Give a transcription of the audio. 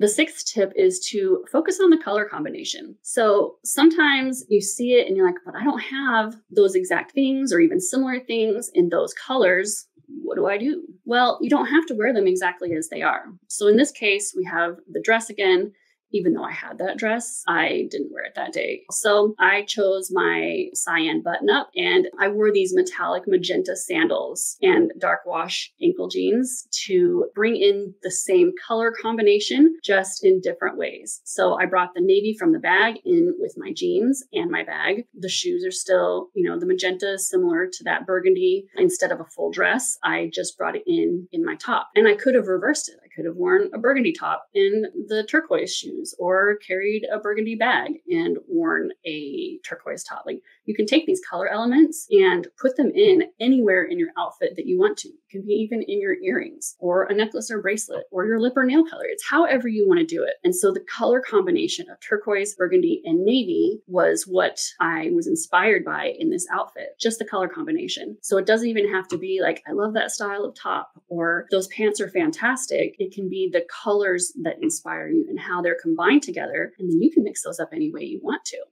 The sixth tip is to focus on the color combination. So sometimes you see it and you're like, but I don't have those exact things or even similar things in those colors. What do I do? Well, you don't have to wear them exactly as they are. So in this case, we have the dress again. Even though I had that dress, I didn't wear it that day. So I chose my cyan button up and I wore these metallic magenta sandals and dark wash ankle jeans to bring in the same color combination, just in different ways. So I brought the navy from the bag in with my jeans and my bag. The shoes are still, the magenta is similar to that burgundy. Instead of a full dress, I just brought it in my top, and I could have reversed it. I could have worn a burgundy top and the turquoise shoes, or carried a burgundy bag and worn a turquoise top. Like, you can take these color elements and put them in anywhere in your outfit that you want to. It can be even in your earrings or a necklace or bracelet or your lip or nail color. It's however you want to do it. And so the color combination of turquoise, burgundy, and navy was what I was inspired by in this outfit, just the color combination. So it doesn't even have to be like, I love that style of top or those pants are fantastic. It can be the colors that inspire you and how they're combined together, and then you can mix those up any way you want to.